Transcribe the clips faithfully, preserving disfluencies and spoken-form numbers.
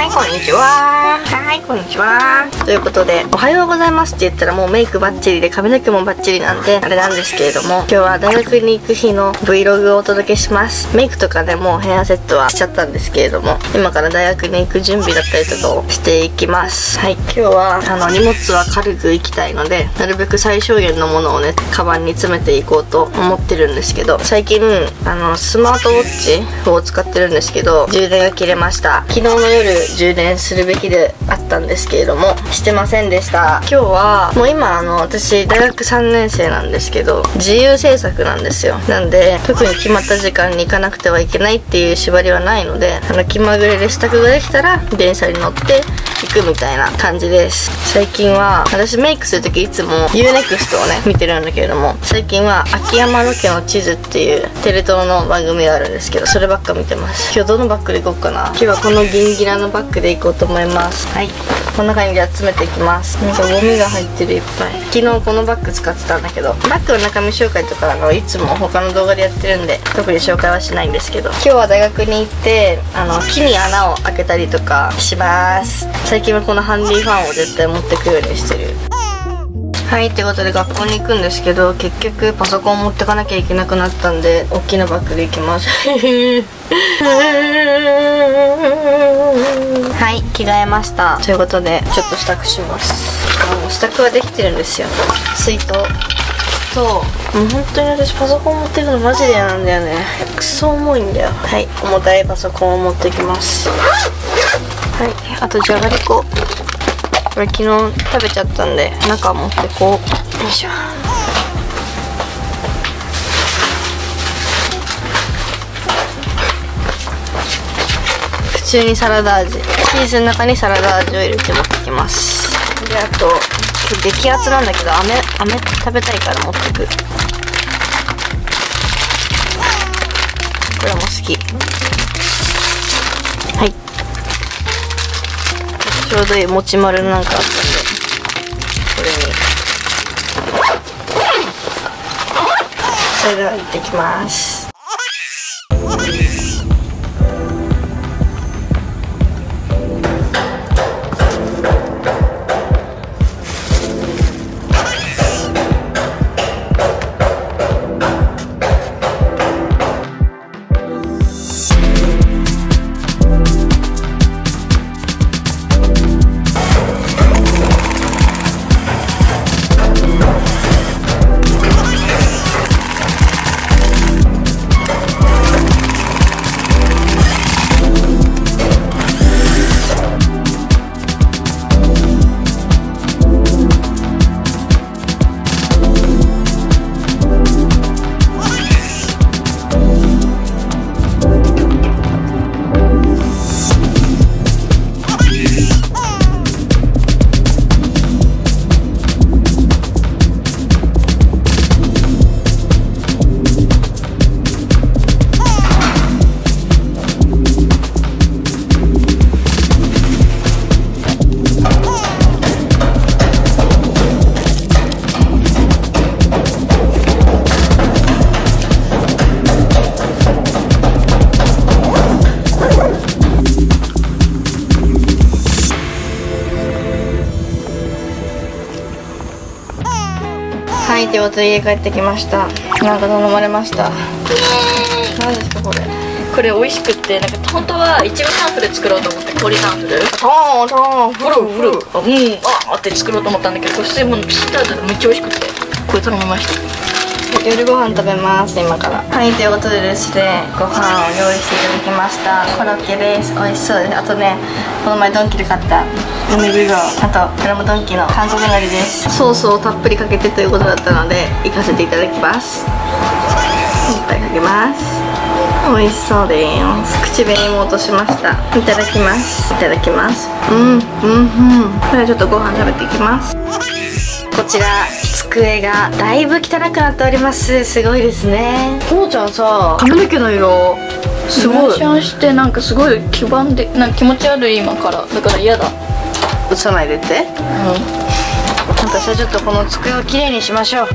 はい、こんにちは。はい、こんにちは。ということで、おはようございますって言ったらもうメイクバッチリで髪の毛もバッチリなんで、あれなんですけれども、今日は大学に行く日の Vlog をお届けします。メイクとかでもうヘアセットはしちゃったんですけれども、今から大学に行く準備だったりとかをしていきます。はい、今日はあの荷物は軽く行きたいので、なるべく最小限のものをね、カバンに詰めていこうと思ってるんですけど、最近、あの、スマートウォッチを使ってるんですけど、充電が切れました。昨日の夜、充電するべきであったんですけれどもしてませんでした。今日はもう今あの私大学さんねん生なんですけど自由制作なんですよ。なんで特に決まった時間に行かなくてはいけないっていう縛りはないので、あの気まぐれで支度ができたら電車に乗って行くみたいな感じです。最近は私メイクする時いつも ユーネクスト をね見てるんだけれども、最近は秋山ロケの地図っていうテレ東の番組があるんですけど、そればっか見てます。今日どのバッグで行こうかな。今日はこのギンギラのバッグでいこうと思います。はい、この中に集めていきます。なんかゴミが入ってるいっぱい。昨日このバッグ使ってたんだけど、バッグの中身紹介とかあのいつも他の動画でやってるんで特に紹介はしないんですけど、今日は大学に行ってあの木に穴を開けたりとかします。最近はこのハンディファンを絶対持ってくようにしてる。はい、ってことで学校に行くんですけど、結局パソコン持ってかなきゃいけなくなったんで大きなバッグで行きます。はい、着替えました。ということでちょっと支度します。もう支度はできてるんですよ。水筒と、もう本当に私パソコン持ってくのマジで嫌なんだよね。クソ重いんだよ。はい、重たいパソコンを持ってきます。はい、あとじゃがりこ。これ昨日食べちゃったんで中持ってこう。よいしょ。普通にサラダ味、チーズの中にサラダ味を入れて持ってきます。であと激アツなんだけど飴、飴食べたいから持ってく。これも好き。はい、ちょうどいいもち丸なんかあったんでこれに。それでは行ってきます。ということで家帰ってきました。なんか頼まれました。何ですかこれ。これ美味しくって、なんか本当はいちごタンフル作ろうと思って、氷タンフルトントンフルフルうんあって作ろうと思ったんだけど、これ水分ピシッとあったらめっちゃ美味しくってこれ頼みました。夜ご飯食べます、今から。はい、ということでですね、ご飯を用意していただきました。コロッケです。美味しそうです。あとね、この前ドンキで買った海ぶどう、あとこれもドンキの韓国海苔です。ソースをたっぷりかけてということだったのでいかせていただきます。いっぱいかけます。美味しそうです。口紅も落としました。いただきます。いただきます。うんうんうんこれちょっとご飯食べていきます。こちら机がだいぶ汚くなっております。すごいですね。こうちゃんさ、髪の毛の色すごいシャンして、なんかすごい黄ばんで、なんか気持ち悪い今から。だから嫌だ。映さないでって。うん、私はちょっとこの机をきれいにしましょう。は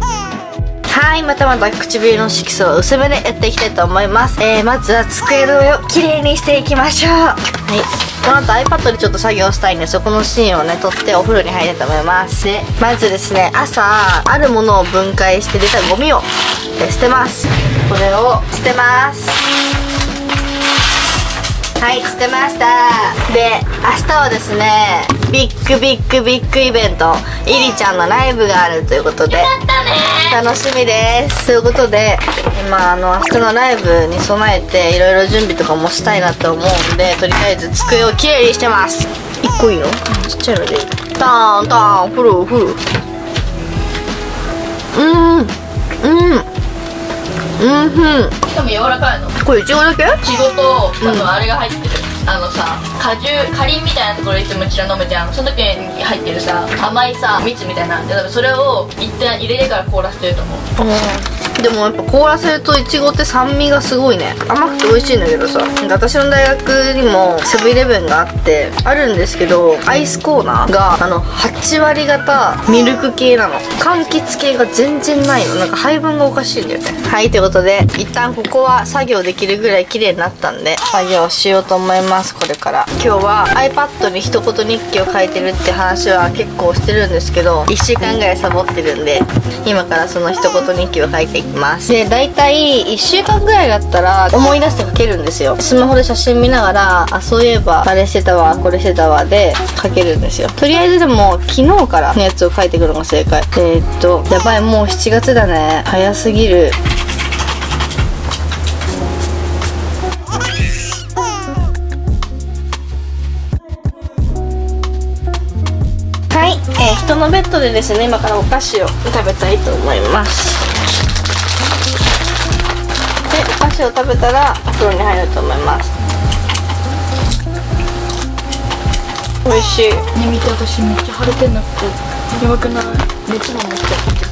い、またまた唇の色素を薄めでやっていきたいと思います。えー、まずは机の上をきれいにしていきましょう。はい。この後 iPad でちょっと作業したいんですよ。このシーンをね撮ってお風呂に入りたいと思います。まずですね、朝あるものを分解して出たゴミを捨てます。これを捨てます。はい、捨てました。で、明日はですねビッグビッグビッグイベント、いりちゃんのライブがあるということで楽しみです。ということで今あの明日のライブに備えていろいろ準備とかもしたいなと思うんで、とりあえず机をきれいにしてます。いっこいいのちっちゃいのでタンタンフルフル、うんうんうんふん。しかも柔らかいの。これいちごだけ？いちごと多分あれが入ってる、うん、あのさ果汁かりんみたいなところいつもうちら飲めて、あのその時に入ってるさ甘いさ蜜みたいなんで、多分それを一旦入れてから凍らせてると思う、うん、でもやっぱ凍らせるといちごって酸味がすごいね。甘くて美味しいんだけどさ、私の大学にもセブンイレブンがあってあるんですけど、アイスコーナーがあのはち割型ミルク系なの。柑橘系が全然ないの。なんか配分がおかしいんだよね。はい、ということでで一旦ここは作業できるぐらい綺麗になったんで作業しようと思います。これから今日は iPad に一言日記を書いてるって話は結構してるんですけど、いっしゅうかんぐらいサボってるんで今からその一言日記を書いていきます。で、大体いっしゅうかんぐらいだったら思い出して書けるんですよ。スマホで写真見ながら、あ、そういえばあれしてたわこれしてたわで書けるんですよ。とりあえずでも昨日からのやつを書いてくるのが正解。えー、っとやばい、もうしちがつだね。早すぎる。人のベッドでですね、今からお菓子を食べたいと思います。で、お菓子を食べたらお風呂に入ると思います。美味しいね。見て、私めっちゃ腫れてんなくてやばくない？熱も持って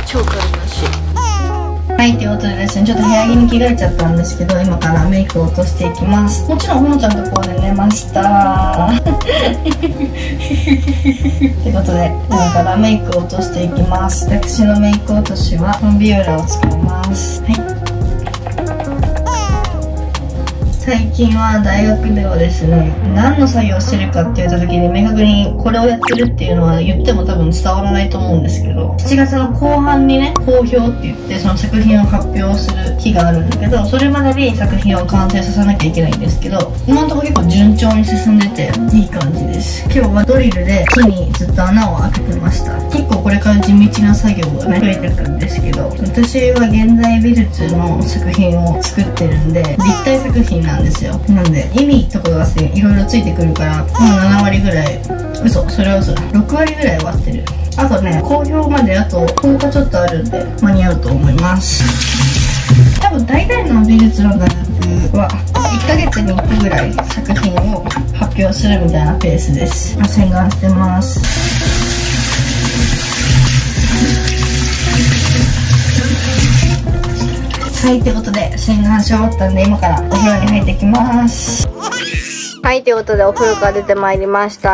超かゆいらしい。はい、ということでですね、ちょっと部屋着に着替えちゃったんですけど、今からメイクを落としていきます。もちろんほのちゃんのところで寝ましたということで今からメイクを落としていきます。私のメイク落としはコンビューラを使います。はい、最近は大学ではですね、何の作業してるかって言った時に明確にこれをやってるっていうのは言っても多分伝わらないと思うんですけど、しちがつの後半にね、公表って言ってその作品を発表する日があるんだけど、それまでに作品を完成させなきゃいけないんですけど、今のところ結構順調に進んでていい感じです。今日はドリルで木にずっと穴を開けてました。結構これから地道な作業がね増えてくるんですけど、私は現代美術の作品を作ってるんで立体作品なんですよ。なんで意味とかがいろいろついてくるから、もうなな割ぐらい、嘘、それは嘘だ、ろく割ぐらい終わってる。あとね、公表まであととおかちょっとあるんで間に合うと思います。多分大体の美術の大学は一ヶ月にいっこぐらい作品を発表するみたいなペースです。洗顔してます。はい、ということで洗顔し終わったんで今からお風呂に入ってきます。はい、ということでお風呂から出てまいりました。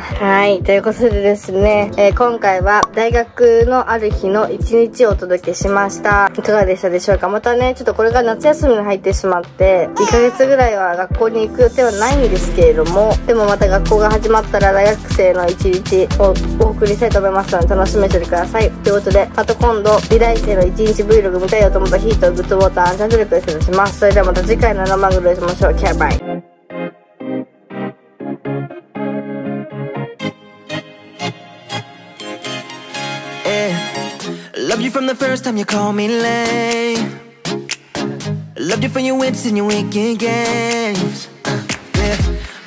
はい、ということでですね、えー、今回は大学のある日の一日をお届けしました。いかがでしたでしょうか。またね、ちょっとこれが夏休みに入ってしまっていっかげつぐらいは学校に行く予定はないんですけれども、でもまた学校が始まったら大学生の一日をお送りしたいと思いますので楽しめてください。ということでまた今度美大生の一日 Vlog 見たいよと思ったヒートグッドボタンチャンネル登録します。それではまた次回の生グルーしましょう。キャバイ。Loved you from the first time you called me late. Loved you for your wits and your wicked games. Uh, yeah.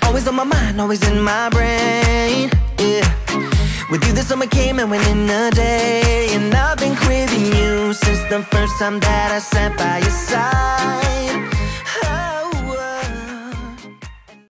Always on my mind, always in my brain. Yeah. With you the summer came and went in a day, and I've been craving you since the first time that I sat by your side.